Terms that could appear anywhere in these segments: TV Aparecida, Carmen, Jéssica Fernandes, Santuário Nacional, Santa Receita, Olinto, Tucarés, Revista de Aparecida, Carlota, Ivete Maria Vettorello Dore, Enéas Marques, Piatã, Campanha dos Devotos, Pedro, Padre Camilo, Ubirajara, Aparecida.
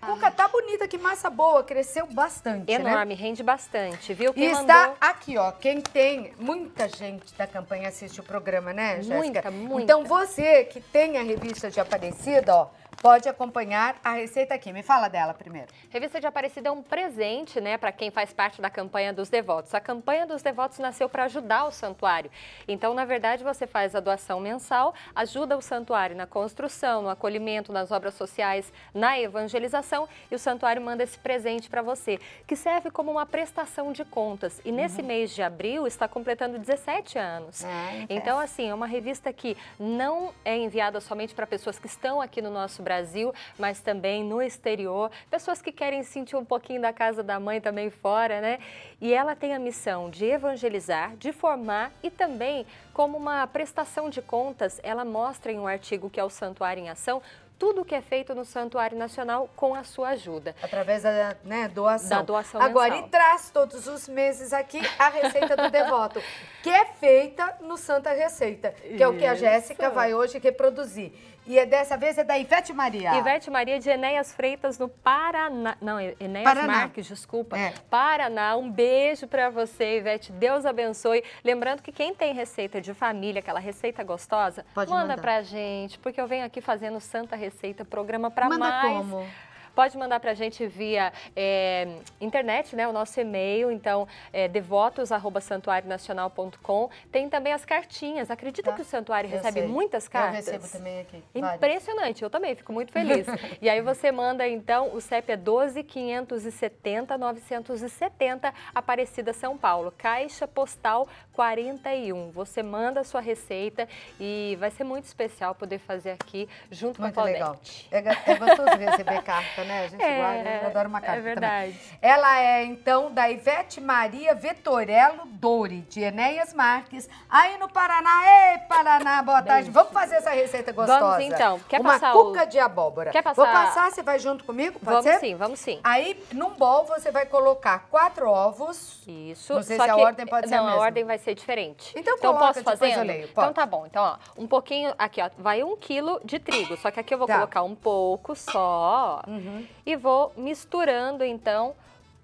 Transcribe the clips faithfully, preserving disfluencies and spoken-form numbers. Cuca, tá bonita, que massa boa, cresceu bastante, enorme, né? Rende bastante, viu? Quem e mandou... está aqui, ó, quem tem, muita gente da campanha assiste o programa, né, Jéssica? Muita, muita. Então você que tem a revista de Aparecida, ó, pode acompanhar a receita aqui. Me fala dela primeiro. Revista de Aparecida é um presente, né, para quem faz parte da Campanha dos Devotos. A Campanha dos Devotos nasceu para ajudar o santuário. Então, na verdade, você faz a doação mensal, ajuda o santuário na construção, no acolhimento, nas obras sociais, na evangelização, e o santuário manda esse presente para você, que serve como uma prestação de contas. E nesse uhum. mês de abril está completando dezessete anos. É, então, assim, é uma revista que não é enviada somente para pessoas que estão aqui no nosso Brasil, Brasil, mas também no exterior, pessoas que querem sentir um pouquinho da casa da mãe também fora, né? E ela tem a missão de evangelizar, de formar e também, como uma prestação de contas, ela mostra em um artigo que é o Santuário em Ação, tudo o que é feito no Santuário Nacional com a sua ajuda. Através da, né, doação. Da doação Agora, mensal. E traz todos os meses aqui a receita do devoto, que é feita no Santa Receita, que Isso. é o que a Jéssica vai hoje reproduzir. E é dessa vez é da Ivete Maria. Ivete Maria de Enéas Freitas, no Paraná. Não, Enéas Paraná. Marques, desculpa. É. Paraná, um beijo pra você, Ivete. Deus abençoe. Lembrando que quem tem receita de família, aquela receita gostosa, Pode manda mandar. pra gente, porque eu venho aqui fazendo Santa Receita. Receita, programa para mais. Como? Pode mandar para a gente via é, internet, né? O nosso e-mail, então, é devotos arroba santuário nacional ponto com. Tem também as cartinhas. Acredita ah, que o santuário recebe sei. muitas cartas? Eu recebo também aqui. Impressionante, várias. Eu também fico muito feliz. E aí você manda, então, o C E P é doze, quinhentos e setenta, novecentos e setenta, Aparecida, São Paulo. Caixa Postal quarenta e um. Você manda a sua receita e vai ser muito especial poder fazer aqui junto muito com a Paulette. Muito legal. É gostoso receber carta. Né? A gente é, guarda, eu adoro uma carta é verdade. Também. Ela é, então, da Ivete Maria Vettorello Dore, de Enéas Marques, aí no Paraná. Ei, Paraná, boa Beijo. tarde. Vamos fazer essa receita gostosa. Vamos, então. Quer uma passar cuca o... de abóbora. Quer passar... Vou passar, você vai junto comigo, pode vamos ser? Vamos sim, vamos sim. Aí, num bol, você vai colocar quatro ovos. Isso. Não sei Só se a que... ordem pode Não, ser a mesma. Não, a ordem vai ser diferente. Então, então coloca, posso fazer? Então, tá bom. Então, ó, um pouquinho, aqui, ó, vai um quilo de trigo, só que aqui eu vou tá. colocar um pouco só, ó. Uhum. E vou misturando, então,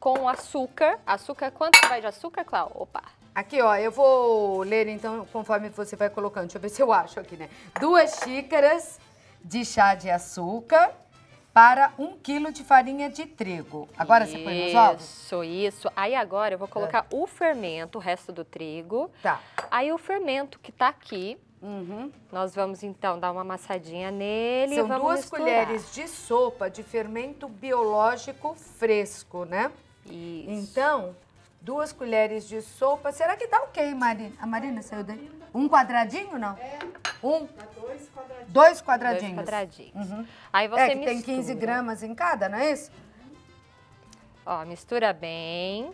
com açúcar. Açúcar, quanto vai de açúcar, Clau? Opa! Aqui, ó, eu vou ler, então, conforme você vai colocando. Deixa eu ver se eu acho aqui, né? Duas xícaras de chá de açúcar para um quilo de farinha de trigo. Agora isso, você põe nos ovos? Isso, isso. Aí agora eu vou colocar é. o fermento, o resto do trigo. Tá. Aí o fermento que tá aqui. Uhum. Nós vamos, então, dar uma amassadinha nele e vamos misturar. São duas colheres de sopa de fermento biológico fresco, né? Isso. Então, duas colheres de sopa. Será que dá o quê, Marina? A Marina saiu daí? Um quadradinho, não? É. Um? Dá dois quadradinhos. Dois quadradinhos. Dois quadradinhos. Uhum. Aí você é, que mistura. Tem quinze gramas em cada, não é isso? Ó, mistura bem.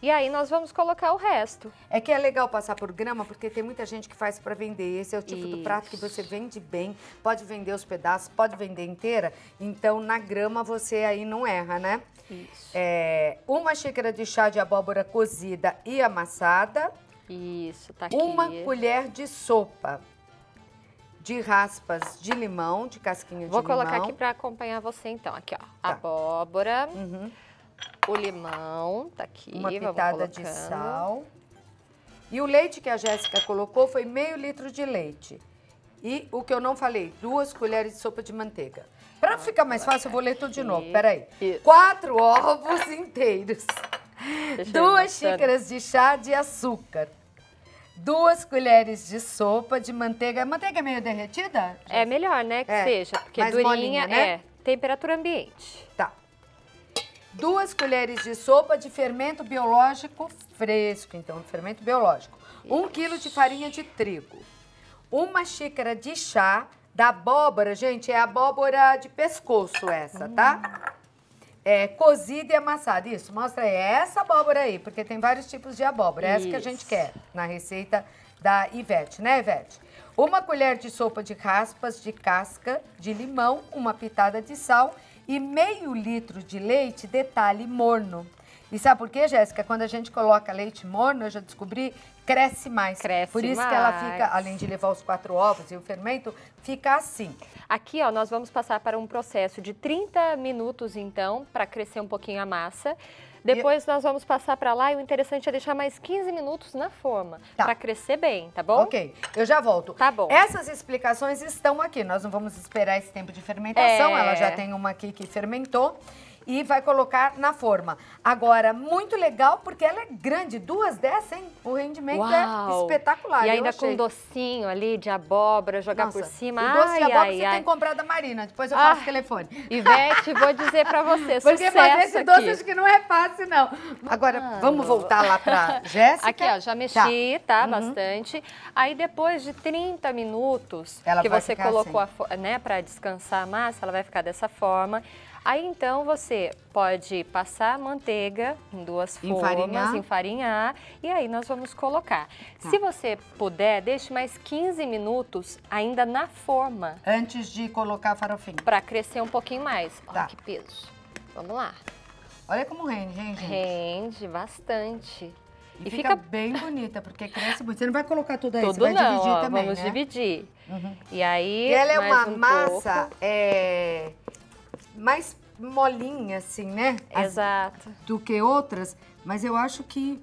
E aí nós vamos colocar o resto. É que é legal passar por grama, porque tem muita gente que faz para vender. Esse é o tipo Isso. do prato que você vende bem, pode vender os pedaços, pode vender inteira. Então, na grama, você aí não erra, né? Isso. É, uma xícara de chá de abóbora cozida e amassada. Isso, tá aqui. Uma colher de sopa de raspas de limão, de casquinha Vou de limão. Vou colocar aqui para acompanhar você, então. Aqui, ó, tá. abóbora. Uhum. O limão, tá aqui, uma pitada de sal. E o leite que a Jéssica colocou foi meio litro de leite. E o que eu não falei, duas colheres de sopa de manteiga. Pra ah, ficar mais fácil, eu vou ler tudo de novo, peraí. Isso. Quatro ovos inteiros. Duas xícaras de chá de açúcar. Duas colheres de sopa de manteiga. Manteiga meio derretida? Jéssica? É melhor, né, que é. seja, porque mais durinha molinha, né? é temperatura ambiente. Tá. Duas colheres de sopa de fermento biológico fresco, então, fermento biológico. Isso. Um quilo de farinha de trigo. Uma xícara de chá da abóbora, gente, é abóbora de pescoço essa, tá? É cozida e amassada. Isso, mostra aí, é essa abóbora aí, porque tem vários tipos de abóbora. É essa que a gente quer na receita da Ivete, né, Ivete? Uma colher de sopa de raspas de casca de limão, uma pitada de sal... E meio litro de leite, detalhe morno. E sabe por quê, Jéssica? Quando a gente coloca leite morno, eu já descobri, cresce mais. Cresce Por isso mais. que ela fica, além de levar os quatro ovos e o fermento, fica assim. Aqui, ó, nós vamos passar para um processo de trinta minutos, então, para crescer um pouquinho a massa. Depois eu... nós vamos passar para lá e o interessante é deixar mais quinze minutos na forma, tá, para crescer bem, tá bom? Ok, eu já volto. Tá bom. Essas explicações estão aqui, nós não vamos esperar esse tempo de fermentação, é... ela já tem uma aqui que fermentou e vai colocar na forma. Agora, muito legal porque ela é grande, duas dessa, hein? O rendimento Uau. é espetacular. E ainda com um docinho ali de abóbora, jogar Nossa, por cima. O doce ai, de abóbora ai, você ai. tem comprado a Marina, depois eu ah, passo o telefone. Ivete, vou dizer pra você, porque fazer esse doce aqui. acho que não é fácil, não. Agora, Mano. vamos voltar lá pra Jéssica. Aqui, ó, já mexi, tá, tá uhum. bastante. Aí, depois de trinta minutos, ela que você colocou, assim. a, né, pra descansar a massa, ela vai ficar dessa forma. Aí, então, você pode passar manteiga em duas formas, enfarinhar, enfarinhar e aí nós vamos colocar. Tá. Se você puder, deixe mais quinze minutos ainda na forma. Antes de colocar a farofinha. Para crescer um pouquinho mais. Tá. Olha que peso. Vamos lá. Olha como rende, hein, gente? Rende bastante. E, e fica... fica bem bonita, porque cresce muito. Você não vai colocar tudo aí, tudo você vai não, dividir ó, também, vamos né? dividir. Uhum. E aí, e ela é uma um massa... Pouco. É... mais molinha, assim, né? Exato. As, do que outras, mas eu acho que...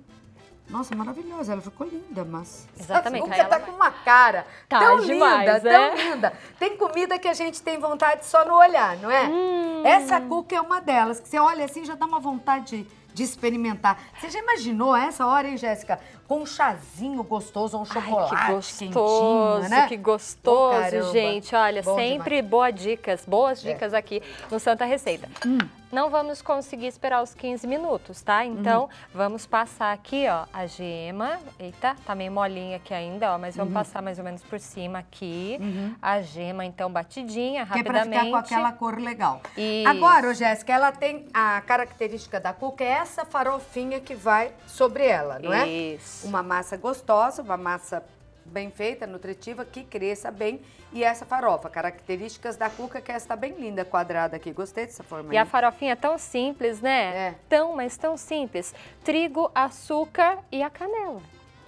Nossa, maravilhosa, ela ficou linda, mas... Exatamente. Nunca tá vai... com uma cara tá tão demais, linda, né? tão linda. Tem comida que a gente tem vontade só no olhar, não é? Hum. Essa cuca é uma delas, que você olha assim já dá uma vontade de experimentar. Você já imaginou essa hora, hein, Jéssica? Com um chazinho gostoso, um chocolate Ai, que gostoso, quentinho, né? Que gostoso, oh, gente. Olha, Bom sempre boas dicas, boas dicas é. aqui no Santa Receita. Hum. Não vamos conseguir esperar os quinze minutos, tá? Então, uhum. vamos passar aqui, ó, a gema. Eita, tá meio molinha aqui ainda, ó, mas vamos uhum. passar mais ou menos por cima aqui. Uhum. A gema, então, batidinha, rapidamente. Que é pra ficar com aquela cor legal. Isso. Agora, Jéssica, ela tem a característica da cuca, é essa farofinha que vai sobre ela, não é? Isso. Uma massa gostosa, uma massa bem feita, nutritiva, que cresça bem. E essa farofa, características da cuca, que essa tá bem linda, quadrada aqui. Gostei dessa forma aí. E a farofinha é tão simples, né? É. Tão, mas tão simples. Trigo, açúcar e a canela,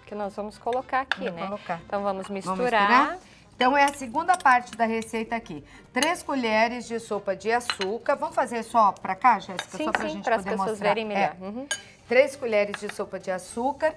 que nós vamos colocar aqui, vamos né? Colocar. Então vamos misturar. Vamos misturar? Então é a segunda parte da receita aqui. Três colheres de sopa de açúcar. Vamos fazer só pra cá, Jéssica? Sim, só pra sim, gente para as poder pessoas mostrar. verem melhor. É. Uhum. Três colheres de sopa de açúcar.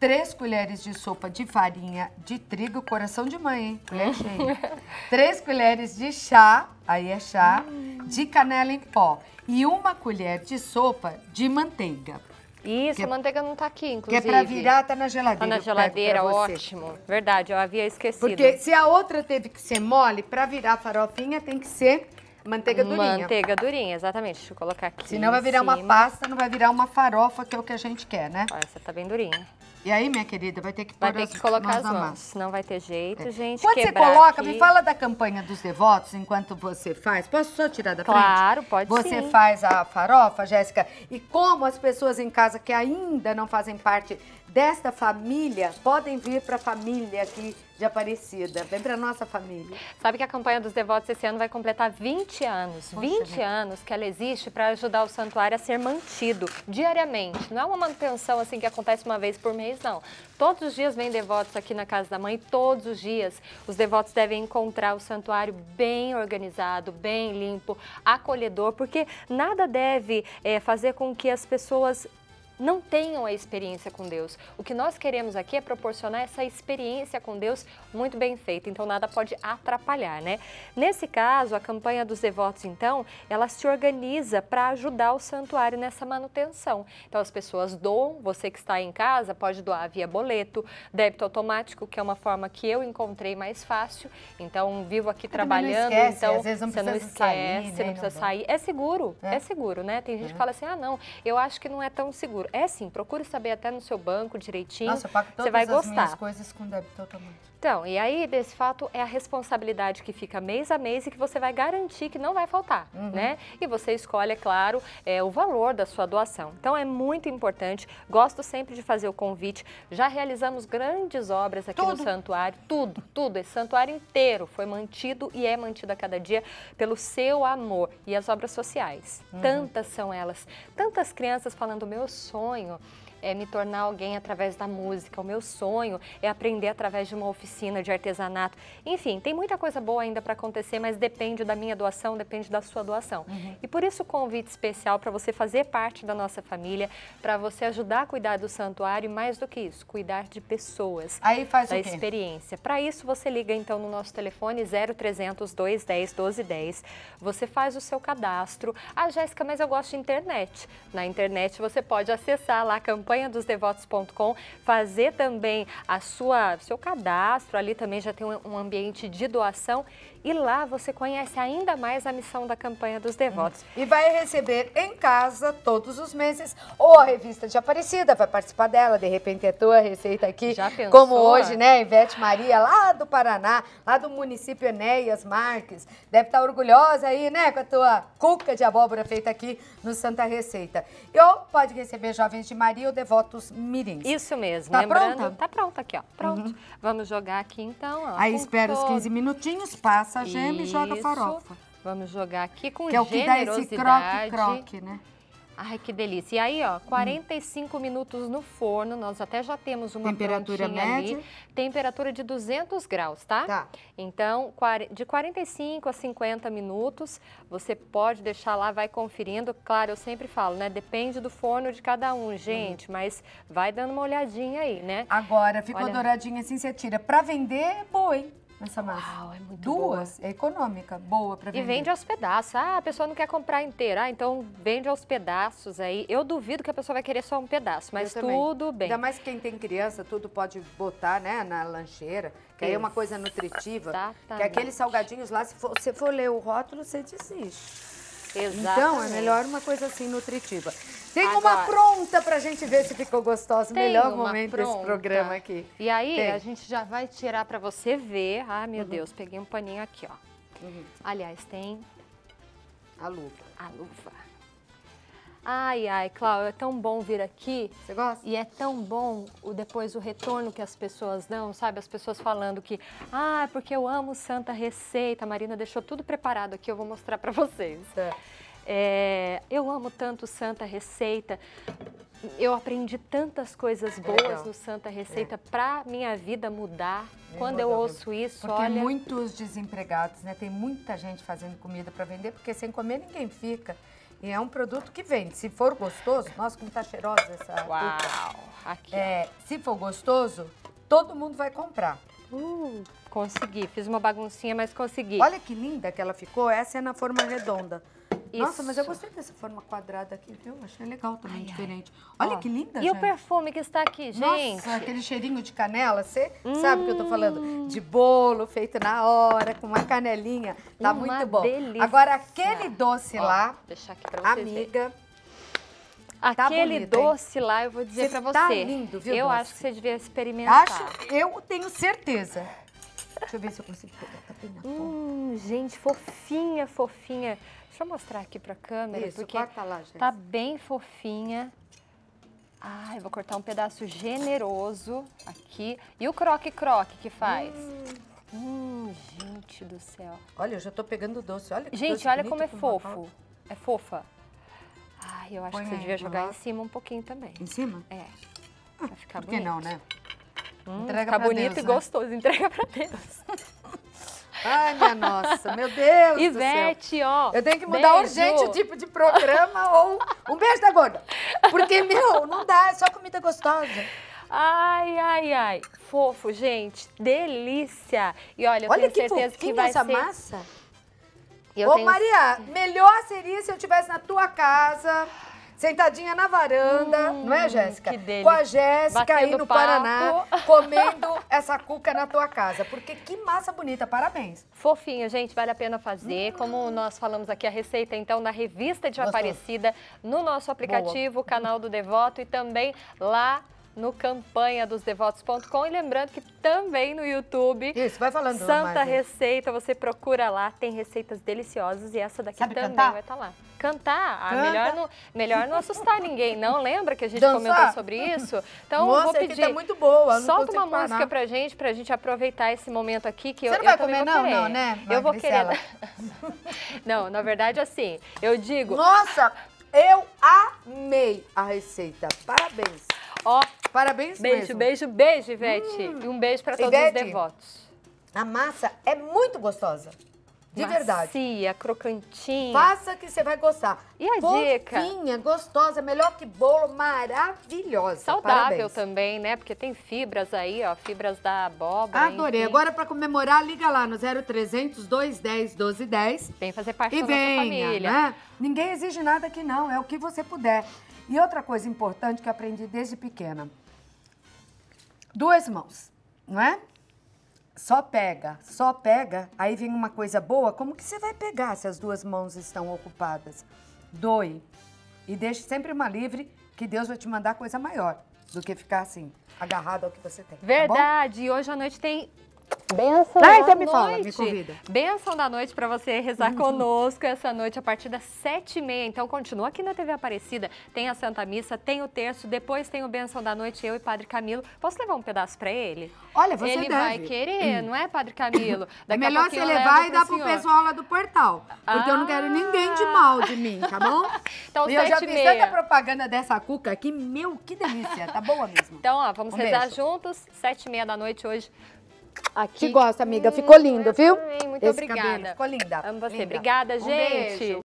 Três colheres de sopa de farinha de trigo, coração de mãe, hein? Colher cheia. Três colheres de chá, aí é chá, hum. de canela em pó. E uma colher de sopa de manteiga. Isso, que a manteiga não tá aqui, inclusive. Que é pra virar, tá na geladeira. Tá na geladeira, ótimo. Verdade, eu havia esquecido. Porque se a outra teve que ser mole, pra virar a farofinha tem que ser... Manteiga durinha. Manteiga durinha, exatamente. Deixa eu colocar aqui. Senão vai virar cima. uma pasta, não vai virar uma farofa, que é o que a gente quer, né? Ó, essa tá bem durinha. E aí, minha querida, vai ter que pôr Vai ter as que colocar as mãos, mãos. Não vai ter jeito, é. gente. Quando você coloca, aqui. me fala da campanha dos devotos, enquanto você faz. Posso só tirar da frente? Claro, pode você sim. Você faz a farofa, Jéssica, e como as pessoas em casa que ainda não fazem parte desta família, podem vir para a família aqui de Aparecida, vem para nossa família. Sabe que a Campanha dos Devotos esse ano vai completar vinte anos. Poxa, vinte anos que ela existe para ajudar o santuário a ser mantido diariamente. Não é uma manutenção assim que acontece uma vez por mês, não. Todos os dias vem devotos aqui na Casa da Mãe, todos os dias. Os devotos devem encontrar o santuário bem organizado, bem limpo, acolhedor, porque nada deve é, fazer com que as pessoas... não tenham a experiência com Deus. O que nós queremos aqui é proporcionar essa experiência com Deus muito bem feita, então nada pode atrapalhar, né? Nesse caso, a campanha dos devotos, então, ela se organiza para ajudar o santuário nessa manutenção. Então as pessoas doam, você que está em casa pode doar via boleto, débito automático, que é uma forma que eu encontrei mais fácil. Então, vivo aqui eu trabalhando, não esquece, então às vezes não você não esquece, sair, né? não precisa não sair. É seguro, é. é seguro, né? Tem gente é. que fala assim, ah não, eu acho que não é tão seguro. É sim, procure saber até no seu banco direitinho. Nossa, eu pago todas, você vai gostar. As minhas coisas com débito automático. Então, e aí, desse fato, é a responsabilidade que fica mês a mês e que você vai garantir que não vai faltar, uhum. né? E você escolhe, é claro, é, o valor da sua doação. Então, é muito importante. Gosto sempre de fazer o convite. Já realizamos grandes obras aqui tudo. no santuário. Tudo, tudo. Esse santuário inteiro foi mantido e é mantido a cada dia pelo seu amor. E as obras sociais. Uhum. Tantas são elas. Tantas crianças falando, meu sonho é me tornar alguém através da música, o meu sonho é aprender através de uma oficina de artesanato. Enfim, tem muita coisa boa ainda para acontecer, mas depende da minha doação, depende da sua doação. Uhum. E por isso o convite especial para você fazer parte da nossa família, para você ajudar a cuidar do santuário e mais do que isso, cuidar de pessoas. Aí faz da o quê? Experiência. Para isso você liga então no nosso telefone zero trezentos, dois dez, doze dez, você faz o seu cadastro. Ah, Jéssica, mas eu gosto de internet. Na internet você pode acessar lá a campanha campanha dos devotos ponto com, fazer também a sua, seu cadastro, ali também já tem um ambiente de doação e lá você conhece ainda mais a missão da Campanha dos Devotos. E vai receber em casa todos os meses ou a Revista de Aparecida, vai participar dela, de repente é tua receita aqui, já pensou? Como hoje, né, Ivete Maria, lá do Paraná, lá do município Enéas Marques, deve estar orgulhosa aí, né, com a tua cuca de abóbora feita aqui no Santa Receita. E ou pode receber Jovens de Maria ou Devotos mirins. Isso mesmo. Tá Lembrando, pronta? Tá pronta aqui, ó. Pronto. Uhum. Vamos jogar aqui então, ó. Aí espera os quinze minutinhos, passa a gema e joga a farofa. Vamos jogar aqui com que generosidade. É o que dá esse croque-croque, né? Ai, que delícia. E aí, ó, quarenta e cinco minutos no forno, nós até já temos uma temperatura média ali, temperatura de duzentos graus, tá? Tá. Então, de quarenta e cinco a cinquenta minutos, você pode deixar lá, vai conferindo. Claro, eu sempre falo, né, depende do forno de cada um, gente, hum. mas vai dando uma olhadinha aí, né? Agora, ficou Olha... douradinha assim, você tira. Pra vender, é boa, hein? Essa massa. Uau, é muito Duas, boa. É econômica, boa para vender. E vende aos pedaços. Ah, a pessoa não quer comprar inteira, ah, então vende aos pedaços aí. Eu duvido que a pessoa vai querer só um pedaço, mas tudo bem. Ainda mais quem tem criança, tudo pode botar, né, na lancheira, que aí é uma coisa nutritiva. Exatamente. Que aqueles salgadinhos lá, se você for, for ler o rótulo, você desiste. Exatamente. Então, é melhor uma coisa assim, nutritiva. Tem Agora, uma pronta pra gente ver se ficou gostosa. Melhor momento pronta. desse programa aqui. E aí, tem. a gente já vai tirar pra você ver. Ah, meu uhum. Deus, peguei um paninho aqui, ó. Uhum. Aliás, tem... A luva. A luva. Ai, ai, Cláudia, é tão bom vir aqui. Você gosta? E é tão bom o, depois o retorno que as pessoas dão, sabe? As pessoas falando que, ah, porque eu amo Santa Receita. A Marina deixou tudo preparado aqui, eu vou mostrar pra vocês. É. É, eu amo tanto Santa Receita. Eu aprendi tantas coisas boas Legal. no Santa Receita é. pra minha vida mudar. Bem Quando eu ouço isso, porque olha... Porque muitos desempregados, né? Tem muita gente fazendo comida pra vender, porque sem comer ninguém fica. E é um produto que vende. Se for gostoso... Nossa, como tá cheirosa essa... Uau! Aqui, é, se for gostoso, todo mundo vai comprar. Uh, consegui. Fiz uma baguncinha, mas consegui. Olha que linda que ela ficou. Essa é na forma redonda. Isso. Nossa, mas eu gostei dessa forma quadrada aqui, viu? Achei legal também, ai, diferente. Ai. Olha Ó, que linda, E gente. o perfume que está aqui, gente? Nossa, aquele cheirinho de canela, você hum. sabe o que eu tô falando? De bolo, feito na hora, com uma canelinha. Tá uma muito bom. Delícia. Agora, aquele doce Ó, lá, deixar aqui pra vocês amiga... Ver. Tá Aquele bonito, doce hein? lá, eu vou dizer você pra você. Tá lindo, viu, Eu doce? acho que você devia experimentar. Acho, eu tenho certeza. Deixa eu ver se eu consigo pegar. Tá bem na hum, gente, fofinha, fofinha. Deixa eu mostrar aqui pra câmera. Isso, porque corta lá, gente. Tá bem fofinha. Ai, vou cortar um pedaço generoso aqui. E o croque-croque que faz? Hum. hum, gente do céu. Olha, eu já tô pegando o doce. Olha que Gente, doce olha como é fofo. É fofa. Ai, eu acho Põe que você aí, devia jogar lá. em cima um pouquinho também. Em cima? É. Ah, pra ficar bonito. Por que não, né? Hum, Entrega pra bonito Deus, e né? gostoso. Entrega pra Deus. Ai, minha nossa. Meu Deus Ivete, do céu. ó. Eu tenho que mudar beijo. urgente o tipo de programa ou um beijo da gorda. Porque, meu, não dá. É só comida gostosa. Ai, ai, ai. Fofo, gente. Delícia. E olha, eu olha tenho que certeza que vai essa ser... massa. Eu Ô, tenho... Maria, melhor seria se eu estivesse na tua casa... sentadinha na varanda, hum, não é, Jéssica? Com a Jéssica aí no papo. Paraná, comendo essa cuca na tua casa. Porque que massa bonita, parabéns. Fofinho, gente, vale a pena fazer. Hum. Como nós falamos aqui, a receita, então, na Revista de Aparecida, no nosso aplicativo, Boa. Canal do Devoto e também lá no campanha dos devotos ponto com. E lembrando que também no YouTube, Isso, vai falando, Santa Marcia. Receita, você procura lá, tem receitas deliciosas e essa daqui Sabe também cantar? vai estar lá. Cantar, ah, melhor, não, melhor não assustar ninguém, não? Lembra que a gente Dançar. comentou sobre isso? Então, Nossa, vou pedir, tá muito boa, não solta uma música parar. pra gente, pra gente aproveitar esse momento aqui que Você eu, não eu vai também comer, vou não, não, né? Vai eu vou querer. Não, na verdade, assim, eu digo... Nossa, eu amei a receita, parabéns. Ó, oh, parabéns beijo, mesmo. Beijo, beijo, beijo, Ivete. Hum. E um beijo para todos Ivete, os devotos. A massa é muito gostosa. De Macia, verdade. Macia, crocantinha. Faça que você vai gostar. E a Fofinha, dica? Fofinha, gostosa, melhor que bolo, maravilhosa. Saudável Parabéns. também, né? Porque tem fibras aí, ó, fibras da abóbora. Adorei. Enfim. Agora, pra comemorar, liga lá no zero trezentos, dois dez, doze dez. Vem fazer parte e da venha, nossa família. Né? Ninguém exige nada aqui, não. É o que você puder. E outra coisa importante que eu aprendi desde pequena. Duas mãos, não é? Só pega, só pega, aí vem uma coisa boa, como que você vai pegar se as duas mãos estão ocupadas? Doe e deixe sempre uma livre, que Deus vai te mandar coisa maior do que ficar assim, agarrado ao que você tem. Verdade, tá bom? E hoje à noite tem... Benção da noite. Me fala, me convida. Benção da noite para você rezar uhum. conosco essa noite a partir das sete e meia. Então continua aqui na T V Aparecida. Tem a Santa Missa, tem o terço, depois tem o Benção da Noite, eu e Padre Camilo. Posso levar um pedaço para ele? Olha, você ele deve. vai querer, hum. não é, Padre Camilo? Daqui é melhor você levar e dar pro, pro pessoal lá do portal, porque ah. eu não quero ninguém de mal de mim, tá bom? Então e eu já fiz tanta propaganda dessa cuca aqui, meu, que delícia, tá boa mesmo. Então, ó, vamos um rezar beijo. juntos, sete e meia da noite hoje. Aqui. Que gosta, amiga. Ficou lindo, hum, viu? Muito Esse obrigada. Cabelo. Ficou linda. Amo você. Linda. Obrigada, gente. Um beijo.